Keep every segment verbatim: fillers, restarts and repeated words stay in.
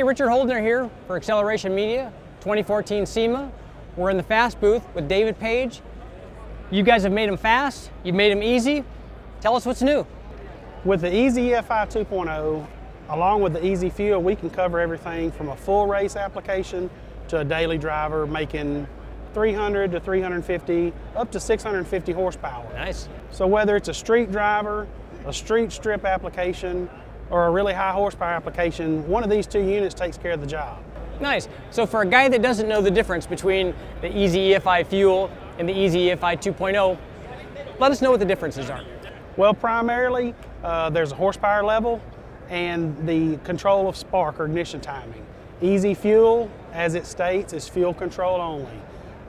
Hey, Richard Holdner here for Acceleration Media, twenty fourteen SEMA. We're in the Fast booth with David Page. You guys have made them fast, you've made them easy. Tell us what's new. With the E Z E F I two point oh, along with the E Z Fuel, we can cover everything from a full race application to a daily driver making three hundred to three hundred fifty, up to six hundred fifty horsepower. Nice. So whether it's a street driver, a street strip application, or a really high horsepower application, one of these two units takes care of the job. Nice. So for a guy that doesn't know the difference between the E Z E F I Fuel and the E Z E F I two point oh, let us know what the differences are. Well, primarily, uh, there's a horsepower level and the control of spark or ignition timing. E Z Fuel, as it states, is fuel control only.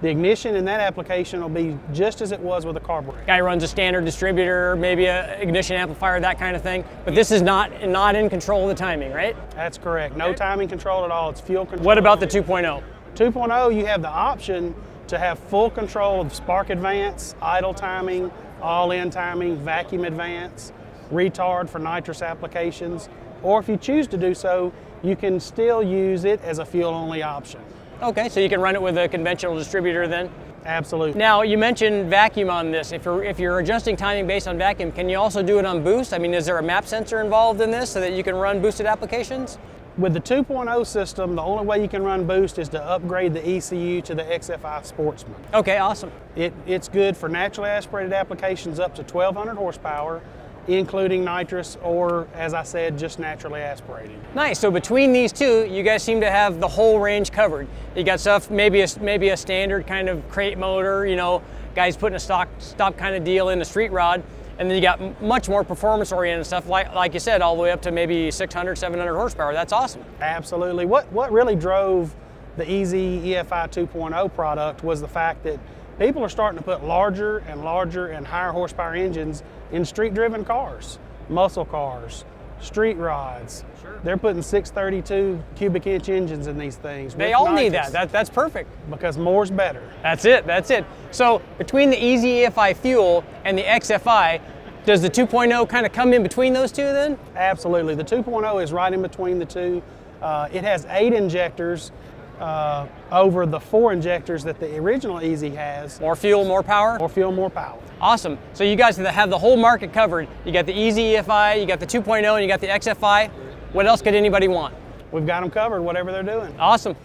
The ignition in that application will be just as it was with a carburetor. Guy runs a standard distributor, maybe an ignition amplifier, that kind of thing, but this is not, not in control of the timing, right? That's correct. No timing control at all. It's fuel control. What about the two point oh? two point oh, you have the option to have full control of spark advance, idle timing, all-in timing, vacuum advance, retard for nitrous applications, or if you choose to do so, you can still use it as a fuel-only option. Okay, so you can run it with a conventional distributor then? Absolutely. Now, you mentioned vacuum on this. If you're, if you're adjusting timing based on vacuum, can you also do it on boost? I mean, is there a map sensor involved in this so that you can run boosted applications? With the two point oh system, the only way you can run boost is to upgrade the E C U to the X F I Sportsman. Okay, awesome. It, it's good for naturally aspirated applications up to twelve hundred horsepower, including nitrous or, as I said, just naturally aspirated. Nice. So between these two, you guys seem to have the whole range covered. You got stuff, maybe a, maybe a standard kind of crate motor, you know, guys putting a stock stop kind of deal in a street rod, and then you got much more performance-oriented stuff, like, like you said, all the way up to maybe six hundred, seven hundred horsepower. That's awesome. Absolutely. What, what really drove the E Z E F I two point oh product was the fact that people are starting to put larger and larger and higher horsepower engines in street-driven cars, muscle cars, street rods. Sure. They're putting six thirty-two cubic inch engines in these things. They all nitrous. Need that. that. That's perfect. Because more's better. That's it. That's it. So between the E Z E F I Fuel and the X F I, does the two point oh kind of come in between those two then? Absolutely. The two point oh is right in between the two. Uh, it has eight injectors. Uh, over the four injectors that the original E Z has. More fuel, more power? More fuel, more power. Awesome. So you guys have the whole market covered. You got the E Z E F I, you got the two point oh, and you got the X F I. What else could anybody want? We've got them covered, whatever they're doing. Awesome.